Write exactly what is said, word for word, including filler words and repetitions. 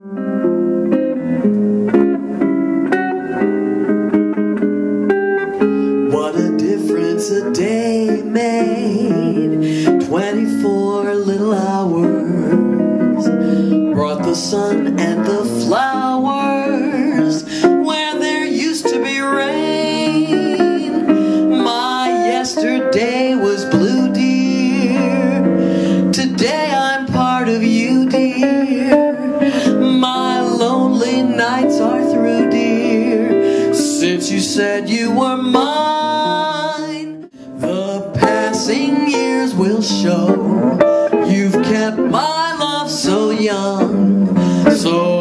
What a difference a day made. Twenty-four little hours brought the sun and the flowers where there used to be rain. My yesterday was blue, dear. Today I'm part of you, dear. My lonely nights are through, dear, since you said you were mine. The passing years will show you've kept my love so young, so